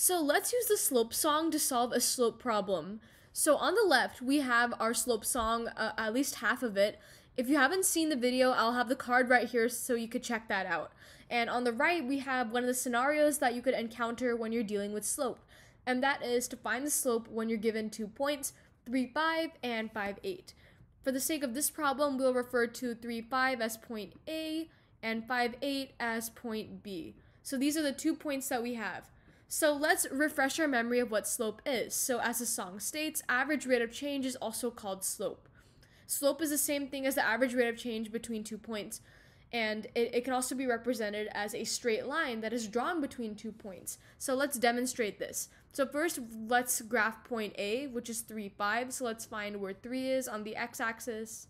So let's use the slope song to solve a slope problem. So on the left, we have our slope song, at least half of it. If you haven't seen the video, I'll have the card right here so you could check that out. And on the right, we have one of the scenarios that you could encounter when you're dealing with slope. And that is to find the slope when you're given 2 points, 3, 5, and 5, 8. For the sake of this problem, we'll refer to 3, 5 as point A and 5, 8 as point B. So these are the 2 points that we have. So let's refresh our memory of what slope is. So as the song states, average rate of change is also called slope. Slope is the same thing as the average rate of change between 2 points. And it can also be represented as a straight line that is drawn between 2 points. So let's demonstrate this. So first, let's graph point A, which is 3, 5. So let's find where 3 is on the x-axis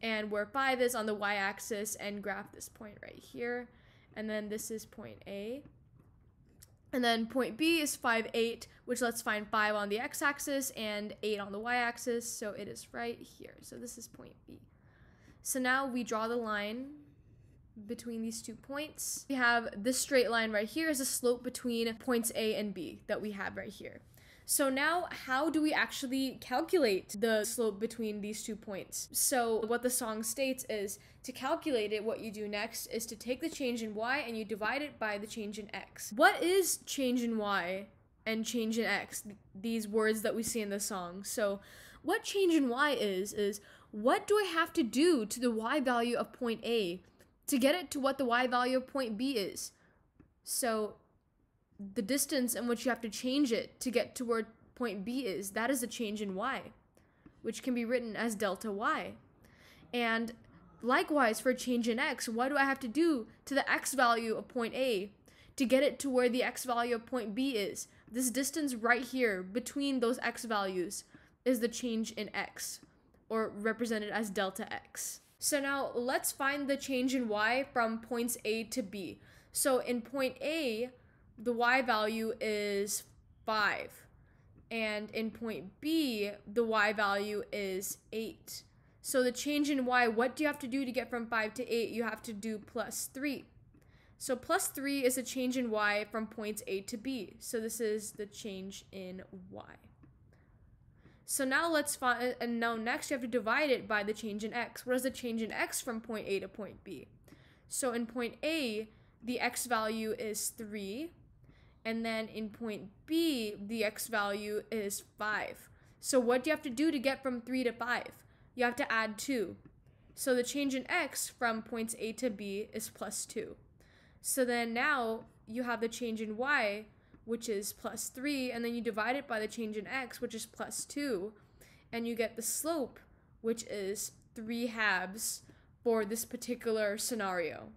and where 5 is on the y-axis and graph this point right here. And then this is point A. And then point B is 5, 8, which let's find 5 on the x-axis and 8 on the y-axis. So it is right here. So this is point B. So now we draw the line between these 2 points. We have this straight line right here is the slope between points A and B that we have right here. So now how do we actually calculate the slope between these 2 points? So what the song states is to calculate it, what you do next is to take the change in y and you divide it by the change in x. What is change in y and change in x? These words that we see in the song. So what change in y is what do I have to do to the y value of point A to get it to what the y value of point B is? So the distance in which you have to change it to get to where point B is, that is a change in y, which can be written as delta y. And likewise for a change in x, what do I have to do to the x value of point A to get it to where the x value of point B is? This distance right here between those x values is the change in x, or represented as delta x. So now let's find the change in y from points A to B. So in point A, the y value is 5. And in point B, the y value is 8. So the change in y, what do you have to do to get from 5 to 8? You have to do plus 3. So plus 3 is a change in y from points A to B. So this is the change in y. So now let's find, and now next you have to divide it by the change in x. What is the change in x from point A to point B? So in point A, the x value is 3. And then in point B, the x value is 5. So what do you have to do to get from 3 to 5? You have to add 2. So the change in x from points A to B is plus 2. So then now you have the change in y, which is plus 3, and then you divide it by the change in x, which is plus 2, and you get the slope, which is 3/2 for this particular scenario.